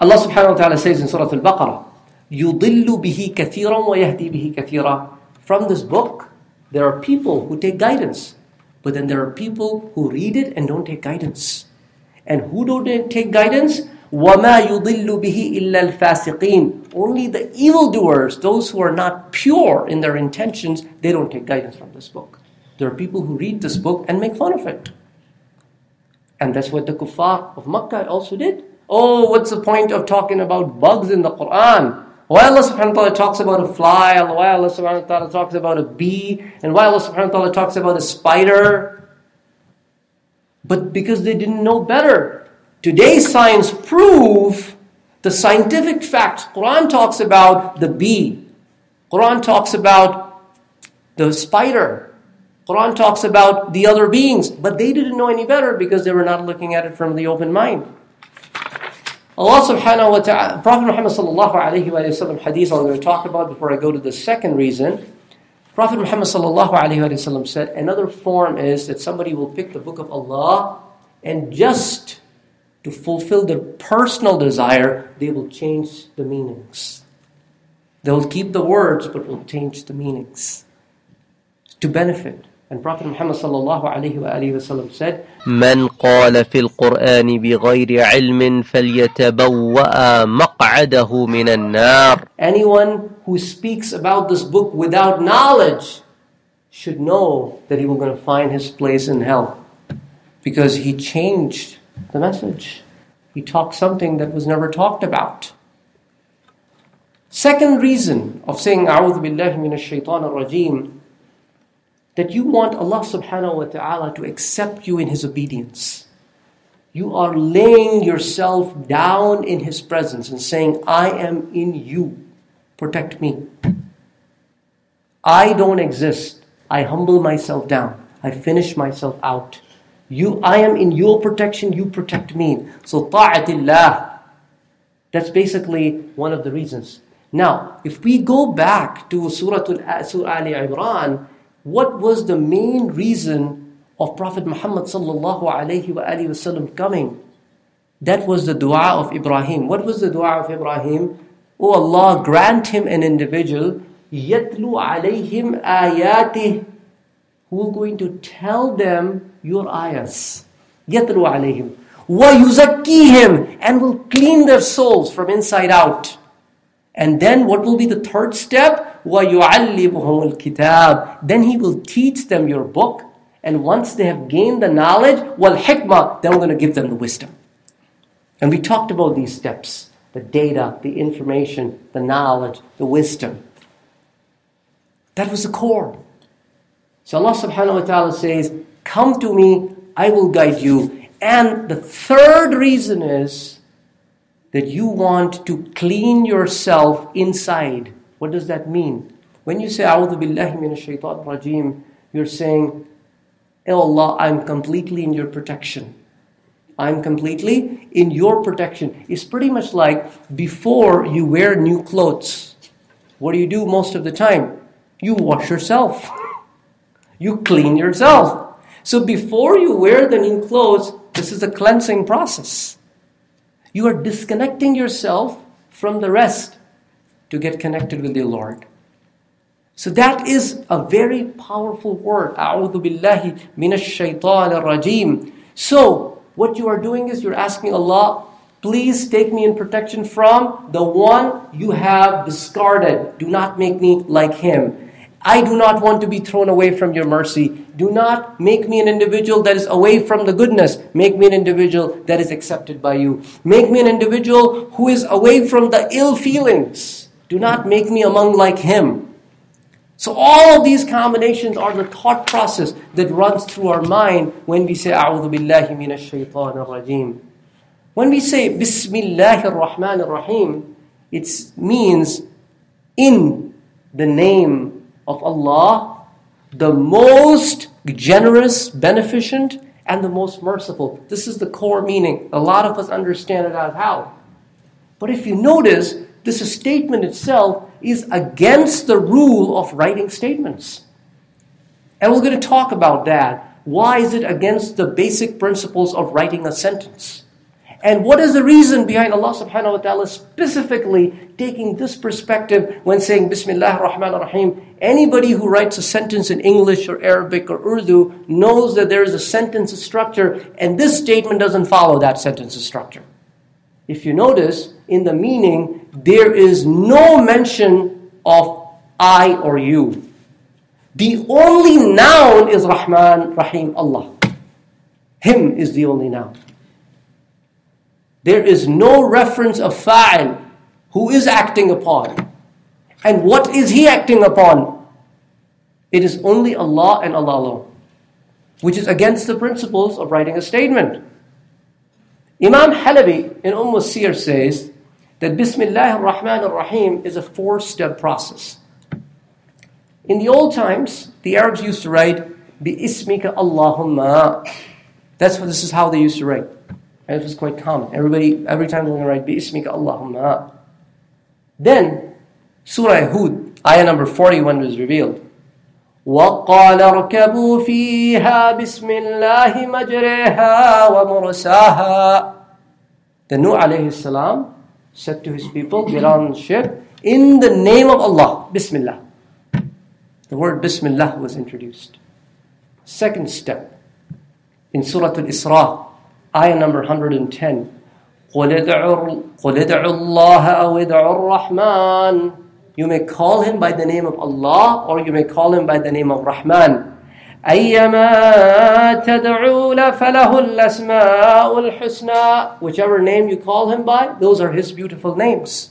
Allah subhanahu wa ta'ala says in Surah Al-Baqarah, يُضِلُّ بِهِ كَثِيرًا وَيَهْدِي بِهِ كَثِيرًا. From this book, there are people who take guidance. But then there are people who read it and don't take guidance. And who don't take guidance? وَمَا يُضِلُّ بِهِ إِلَّا الْفَاسِقِينَ. Only the evildoers, those who are not pure in their intentions, they don't take guidance from this book. There are people who read this book and make fun of it. And that's what the kuffar of Makkah also did. Oh, what's the point of talking about bugs in the Quran? Why Allah subhanahu wa ta'ala talks about a fly, why Allah subhanahu wa ta'ala talks about a bee, and why Allah subhanahu wa ta'ala talks about a spider? But because they didn't know better. Today's science proves the scientific facts. Quran talks about the bee. Quran talks about the spider. Quran talks about the other beings. But they didn't know any better because they were not looking at it from the open mind. Allah subhanahu wa ta'ala, Prophet Muhammad sallallahu alayhi wa sallam hadith I'm going to talk about before I go to the second reason. Prophet Muhammad sallallahu alayhi wa sallam said, another form is that somebody will pick the book of Allah and just to fulfill their personal desire, they will change the meanings. They will keep the words but will change the meanings to benefit. And Prophet Muhammad sallallahu alayhi wa alayhi wa sallam said, "Man qala fil Qur'ani bighayri ilmin falyatabawwa maq'adahu minan nar." Anyone who speaks about this book without knowledge should know that he will going to find his place in hell, because he changed the message. He talked something that was never talked about. Second reason of saying "A'udhu billahi minash shaitanir rajeem," that you want Allah subhanahu wa ta'ala to accept you in his obedience. You are laying yourself down in his presence and saying, I am in you, protect me. I don't exist. I humble myself down. I finish myself out. You, I am in your protection, you protect me. So ta'atillah, that's basically one of the reasons. Now, if we go back to Surah Al-Imran, what was the main reason of Prophet Muhammad sallallahu alayhi wa alayhi wa sallam coming? That was the dua of Ibrahim. What was the dua of Ibrahim? Oh Allah, grant him an individual, yatlu alayhim ayatih, who are going to tell them your ayahs. Yatlu alayhim. Wa yuzakkihim, and will clean their souls from inside out. And then what will be the third step? وَيُعَلِّمُهُمُ الْكِتَابِ, then he will teach them your book. And once they have gained the knowledge, وَالْحِكْمَةِ, then we're going to give them the wisdom. And we talked about these steps. The data, the information, the knowledge, the wisdom. That was the core. So Allah subhanahu wa ta'ala says, come to me, I will guide you. And the third reason is that you want to clean yourself inside. What does that mean? When you say, A'udhu billahi minash shaitanir rajeem, you're saying, Oh Allah, I'm completely in your protection. I'm completely in your protection. It's pretty much like before you wear new clothes. What do you do most of the time? You wash yourself. You clean yourself. So before you wear the new clothes, this is a cleansing process. You are disconnecting yourself from the rest to get connected with your Lord. So that is a very powerful word. A'udhu billahi minash shaitanir rajeem. So what you are doing is you're asking Allah, Please take me in protection from the one you have discarded. Do not make me like him. I do not want to be thrown away from your mercy. Do not make me an individual that is away from the goodness. Make me an individual that is accepted by you. Make me an individual who is away from the ill feelings. Do not make me among like him. So all of these combinations are the thought process that runs through our mind when we say, A'udhu billahi minash shaitanir rajeem. When we say, Bismillahir Rahmanir Rahim, it means in the name of Allah, the most generous, beneficent, and the most merciful. This is the core meaning. A lot of us understand it as how. But if you notice, this statement itself is against the rule of writing statements. And we're going to talk about that. Why is it against the basic principles of writing a sentence? And what is the reason behind Allah subhanahu wa ta'ala specifically taking this perspective when saying Bismillah ar-Rahman ar-Rahim? Anybody who writes a sentence in English or Arabic or Urdu knows that there is a sentence structure, and this statement doesn't follow that sentence structure. If you notice, in the meaning, there is no mention of I or you. The only noun is Rahman, Rahim, Allah. Him is the only noun. There is no reference of fa'il, who is acting upon. And what is he acting upon? It is only Allah and Allah alone, which is against the principles of writing a statement. Imam Halabi in Umm Sir says that Bismillah ar-Rahman ar-Rahim is a four-step process. In the old times, the Arabs used to write, Bi-ismika Allahumma. That's what, this is how they used to write. And it was quite common. Everybody, every time they were going to write, Bi-ismika Allahumma. Then, Surah Hud, ayah number forty-one was revealed. وَقَالَ رَكَبُوا فِيهَا بِسْمِ اللَّهِ مَجْرَاهَا وَمُرْسَاهَا. The Nuh alayhi salam said to his people, get on the ship, in the name of Allah, Bismillah. The word Bismillah was introduced. Second step, in Surah Al-Isra, ayah number one hundred ten. You may call him by the name of Allah, or you may call him by the name of Rahman. Whichever name you call him by, those are his beautiful names.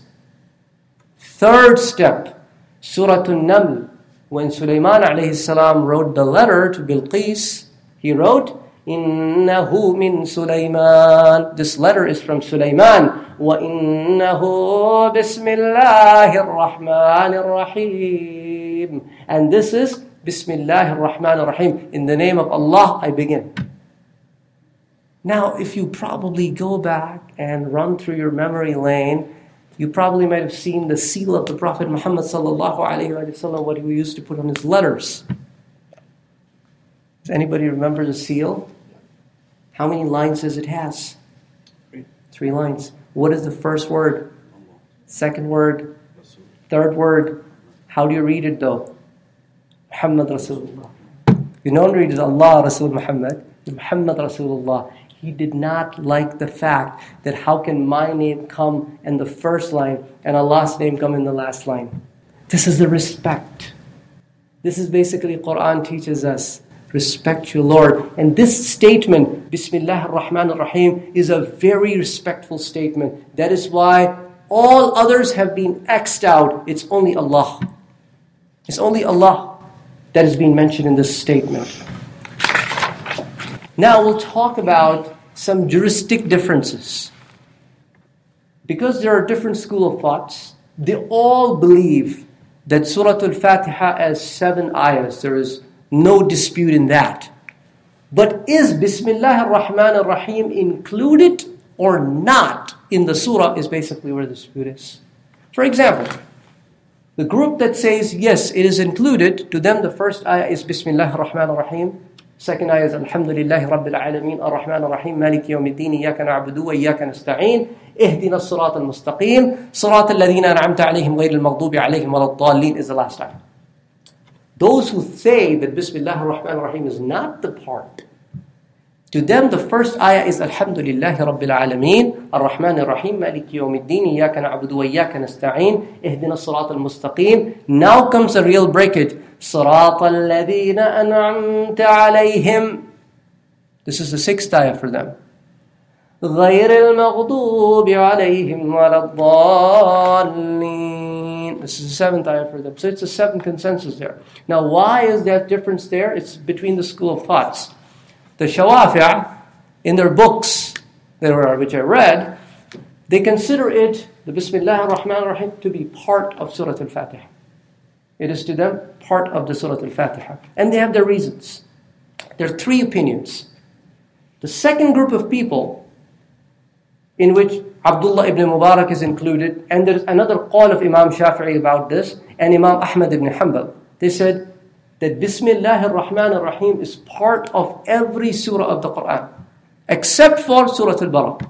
Third step, Surah Al-Naml. When Sulaiman alayhi salam wrote the letter to Bilqis, he wrote, Innahu min Sulaiman. This letter is from Sulaiman. Wa innahu bismillahir rahmanir rahim. And this is Bismillahir rahmanir rahim. In the name of Allah, I begin. Now, if you probably go back and run through your memory lane, you probably might have seen the seal of the Prophet Muhammad sallallahu alaihi wasallam, what he used to put on his letters. Does anybody remember the seal? How many lines does it has? Three. Three lines. What is the first word? Second word? Third word? How do you read it though? Muhammad Rasulullah. You don't read it Allah Rasul Muhammad. Muhammad Rasulullah. He did not like the fact that how can my name come in the first line and Allah's name come in the last line. This is the respect. This is basically Quran teaches us. Respect your Lord. And this statement, Bismillah ar-Rahman ar-Rahim, is a very respectful statement. That is why all others have been X'd out. It's only Allah. It's only Allah that is being mentioned in this statement. Now we'll talk about some juristic differences. Because there are different school of thoughts, they all believe that Surah Al-Fatiha has seven ayahs. There is no dispute in that. But is Bismillah ar-Rahman ar-Rahim included or not in the surah is basically where the dispute is. For example, the group that says, yes, it is included, to them the first ayah is Bismillah ar-Rahman ar-Rahim. Second ayah is Alhamdulillahi Rabbil Alameen ar-Rahman ar-Rahim Maliki Yawmiddin Iyaka Na'budu Wa Iyaka Nasta'een Ihdina as-Sirata al-Mustaqim Sirata alladhina an'amta alayhim ghayra al-maghdubi alayhim walad-dallin is the last ayah. Those who say that Bismillah ar-Rahman ar-Rahim is not the part To them, the first ayah is Alhamdulillahi Rabbil Alameen, Ar-Rahman Ar-Rahim, Maliki Yawmiddin, Iyaka na'budu wa Iyaka nasta'in, Ihdina Sirat al-Mustaqim. Now comes a real breakage. Sirat al-Ladhina an'amta alayhim. This is the sixth ayah for them. غَيْرِ الْمَغْضُوبِ عَلَيْهِمْ وَلَا الضَّالِّينَ. This is the seventh ayah for them. So it's a seven consensus there. Now why is that difference there? It's between the school of thoughts. The Shawafi'ah, in their books, there which I read, they consider it, the Bismillah ar-Rahman ar-Rahim, to be part of Surah Al-Fatiha. It is to them part of the Surah Al-Fatiha. And they have their reasons. There are three opinions. The second group of people, in which Abdullah ibn Mubarak is included, and there's another call of Imam Shafi'i about this, and Imam Ahmad ibn Hanbal. They said that Bismillah ar-Rahman ar-Rahim is part of every surah of the Qur'an, except for Surah Al-Baqarah.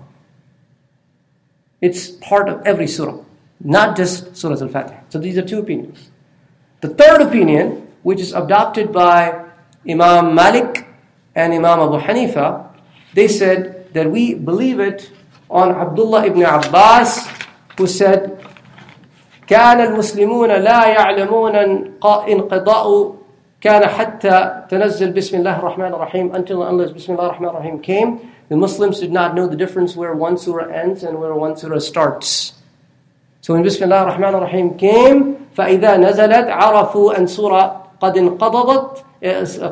It's part of every surah, not just Surah Al-Fatiha. So these are two opinions. The third opinion, which is adopted by Imam Malik and Imam Abu Hanifa, they said that we believe it on Abdullah ibn Abbas, who said, كان المسلمون لا يعلمون انقضاء كان حتى تنزل بسم الله الرحمن الرحيم, until unless بسم الله الرحمن الرحيم came, the Muslims did not know the difference where one surah ends and where one surah starts. So when بسم الله الرحمن الرحيم came, فإذا نزلت عرفوا أن سورة قد انقضت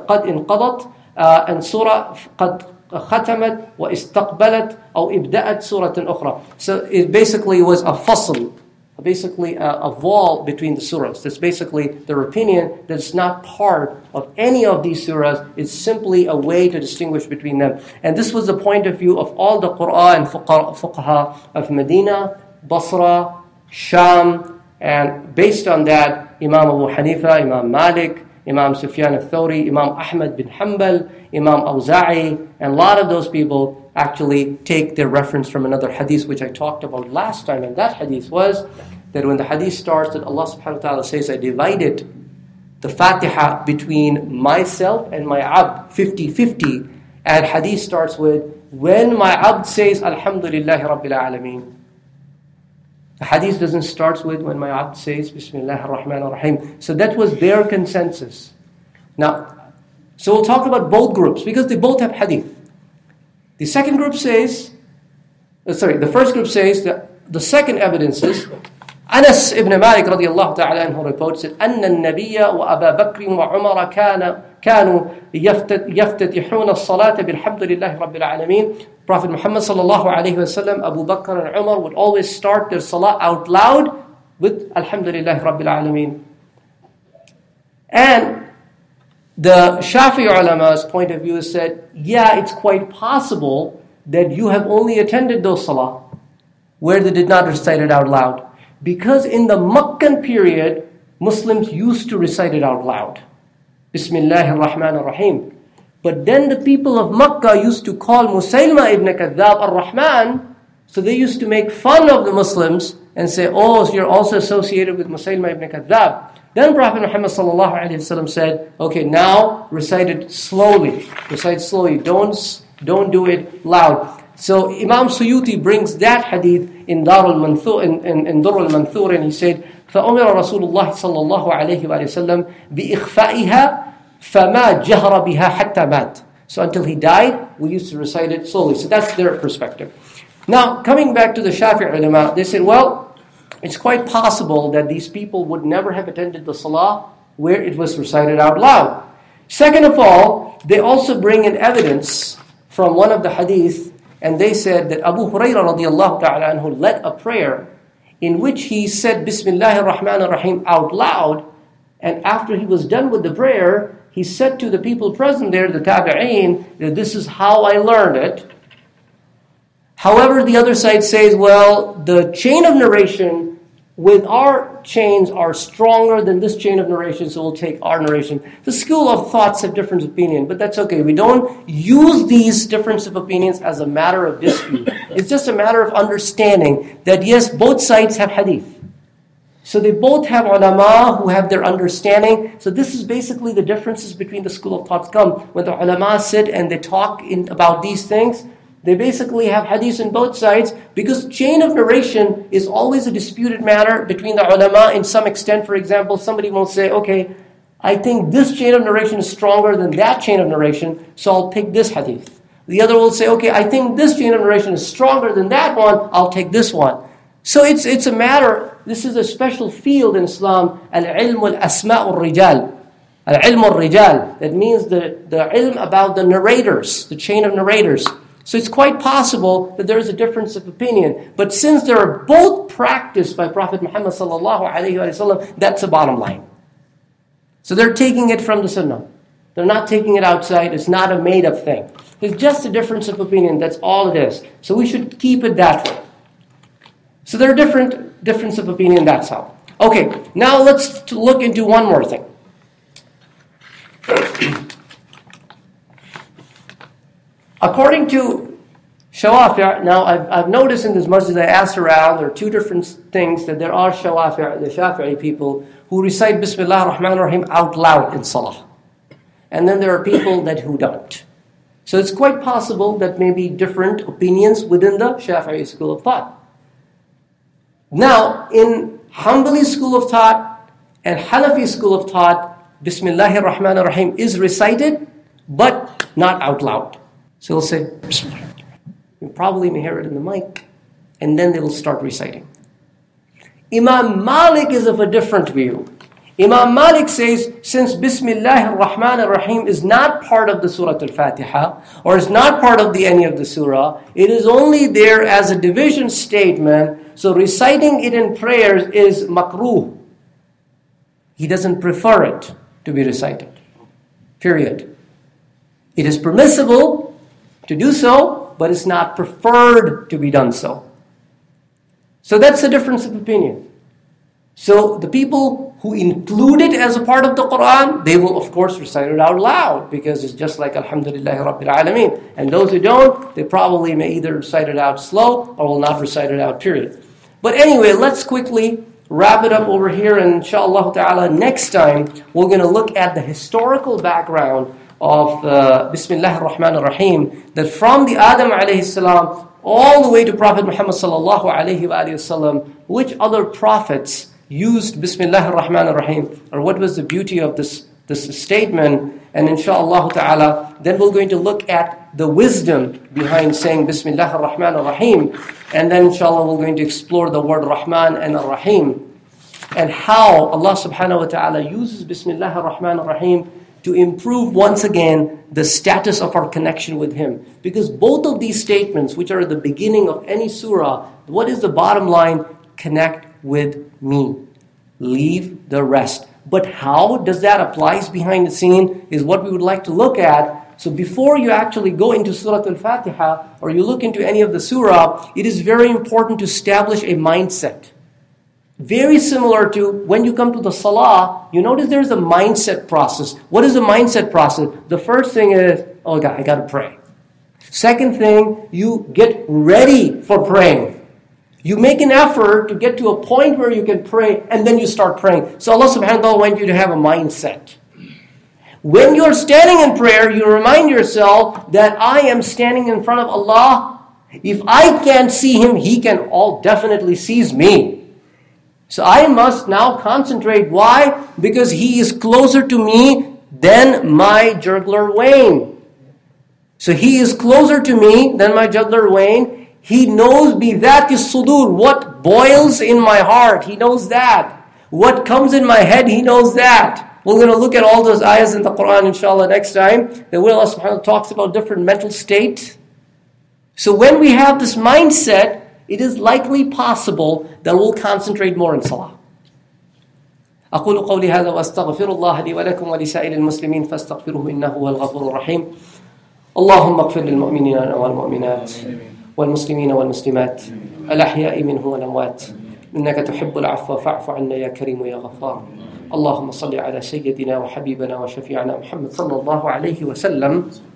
قد انقضت أن سورة قد ختمت واستقبلت أو إبدأت سورة أخرى. So it basically was a fasl, basically a, a wall between the surahs. That's basically their opinion, that it's not part of any of these surahs. It's simply a way to distinguish between them. And this was the point of view of all the Qur'an and fuqaha of Medina, Basra, Sham, and based on that, Imam Abu Hanifa, Imam Malik, Imam Sufyan al-Thawri, Imam Ahmad bin Hanbal, Imam Awza'i, and a lot of those people actually take their reference from another hadith which I talked about last time, and that hadith was that when the hadith starts that Allah subhanahu wa ta'ala says, I divided the Fatiha between myself and my abd, fifty fifty, and hadith starts with, when my abd says, Alhamdulillahi Rabbil Alameen. The hadith doesn't start with when my abd says, Bismillah ar-Rahman ar-Rahim. So that was their consensus. Now, so we'll talk about both groups because they both have hadith. The second group says, uh, sorry, the first group says that the second evidence is, Anas ibn Malik radiallahu ta'ala anhu reports that, أَنَّ النَّبِيَّ وَأَبَا بَكْرٍ وَعُمَرَ كَانُوا يَفْتَتِحُونَ الصَّلَاةَ بِالْحَمْدُ لِلَّهِ رَبِّ الْعَالَمِينَ. Prophet Muhammad sallallahu alayhi wa sallam, Abu Bakr and Umar would always start their salah out loud with Alhamdulillahi Rabbil Alameen. And the Shafi'i ulama's point of view is that, yeah, it's quite possible that you have only attended those salah where they did not recite it out loud. Because in the Meccan period, Muslims used to recite it out loud. Bismillahir Rahmanir Rahim. But then the people of Makkah used to call Musaylimah ibn Kadhdhab ar-Rahman, so they used to make fun of the Muslims and say, oh, so you're also associated with Musaylimah ibn Kadhdhab. Then Prophet Muhammad sallallahu alaihi wasallam said, okay, now recite it slowly. Recite slowly. Don't, don't do it loud. So Imam Suyuti brings that hadith in Dur al-Manthur, in, in, in Dur al-Manthur, and he said, فَأُمِرَ رَسُولُ اللَّهِ صَلَّى اللَّهُ عَلَيْهِ وَسَلَّمَ بِإِخْفَائِهَا فَمَا جَهْرَ بِهَا حَتَّى مَاتَ. So until he died, we used to recite it slowly. So that's their perspective. Now, coming back to the Shafi'i ulama, they said, well, it's quite possible that these people would never have attended the salah where it was recited out loud. Second of all, they also bring in evidence from one of the hadith, and they said that Abu Hurairah radiallahu ta'ala anhu led a prayer in which he said Bismillahir Rahmanir Rahim out loud, and after he was done with the prayer, he said to the people present there, the tabi'een, that this is how I learned it. However, the other side says, well, the chain of narration with our chains are stronger than this chain of narration, so we'll take our narration. The school of thoughts have different opinion, but that's okay. We don't use these difference of opinions as a matter of dispute. It's just a matter of understanding that, yes, both sides have hadith. So they both have ulama who have their understanding. So this is basically the differences between the school of thoughts come. When the ulama sit and they talk in, about these things, they basically have hadith on both sides, because chain of narration is always a disputed matter between the ulama in some extent. For example, somebody won't say, okay, I think this chain of narration is stronger than that chain of narration, so I'll pick this hadith. The other will say, okay, I think this chain of narration is stronger than that one, I'll take this one. So it's it's a matter, this is a special field in Islam, al-ilm al-asma'ur rijal. Al-ilm al-rijal, that means the, the ilm about the narrators, the chain of narrators. So it's quite possible that there is a difference of opinion. But since they are both practiced by Prophet Muhammad sallallahu alayhi wa sallam, that's the bottom line. So they're taking it from the Sunnah. They're not taking it outside. It's not a made-up thing. It's just a difference of opinion. That's all it is. So we should keep it that way. So there are different differences of opinion. That's how. Okay, now let's look into one more thing. According to Shawafi', now I've, I've noticed in this masjid, I asked around, there are two different things that there are Shawafi', the Shafi'i people, who recite Bismillah ar-Rahman ar-Rahim out loud in Salah. And then there are people that who don't. So it's quite possible that may be different opinions within the Shafi'i school of thought. Now, in Hanbali school of thought and Hanafi school of thought, Bismillah ar-Rahman ar-Rahim is recited, but not out loud. So they'll say, Bismillah. You probably may hear it in the mic. And then they will start reciting. Imam Malik is of a different view. Imam Malik says, since Bismillah ar-Rahman ar-Rahim is not part of the Surah Al-Fatiha, or is not part of the any of the Surah, it is only there as a division statement, so reciting it in prayers is makruh. He doesn't prefer it to be recited. Period. It is permissible to do so, but it's not preferred to be done so. So that's the difference of opinion. So the people who include it as a part of the Quran, they will of course recite it out loud, because it's just like Alhamdulillah Rabbil Alameen. And those who don't, they probably may either recite it out slow or will not recite it out, period. But anyway, let's quickly wrap it up over here, and inshaAllah ta'ala next time we're going to look at the historical background of uh, Bismillah ar-Rahman ar-Rahim, that from the Adam alayhi salam all the way to Prophet Muhammad sallallahu alayhi wa alayhi wa sallam, which other prophets used Bismillah ar-Rahman ar-Rahim, or what was the beauty of this, this statement. And inshaAllah ta'ala, then we're going to look at the wisdom behind saying Bismillah ar-Rahman ar-Rahim, and then inshaAllah we're going to explore the word Rahman and ar-Rahim, and how Allah subhanahu wa ta'ala uses Bismillah ar-Rahman ar-Rahim to improve once again the status of our connection with Him. Because both of these statements, which are the beginning of any surah, what is the bottom line? Connect with me. Leave the rest. But how does that apply behind the scene is what we would like to look at. So before you actually go into Surah Al-Fatiha or you look into any of the surah, it is very important to establish a mindset. Very similar to when you come to the Salah, you notice there is a mindset process. What is the mindset process? The first thing is, oh God, I got to pray. Second thing, you get ready for praying. You make an effort to get to a point where you can pray, and then you start praying. So Allah subhanahu wa ta'ala wants you to have a mindset. When you're standing in prayer, you remind yourself that I am standing in front of Allah. If I can't see Him, He can all definitely sees me. So I must now concentrate. Why? Because He is closer to me than my jugular vein. So He is closer to me than my jugular vein. He knows bi dhati sudur, what boils in my heart, He knows that. What comes in my head, He knows that. We're going to look at all those ayahs in the Quran inshallah next time. The way Allah subhanahu wa ta'ala talks about different mental states. So when we have this mindset, it is likely possible that we'll concentrate more in salah. أقول قولي هذا وأستغفر الله لي ولكم ولسائر المسلمين فاستغفروه إنه هو الغفور الرحيم. اللهم اغفر للمؤمنين والمؤمنات والمسلمين والمسلمات الأحياء منهم والأموات إنك تحب العفو فاعف عنا يا كريم يا غفار اللهم صل على سيدنا وحبيبنا وشفيعنا محمد صلى الله عليه وسلم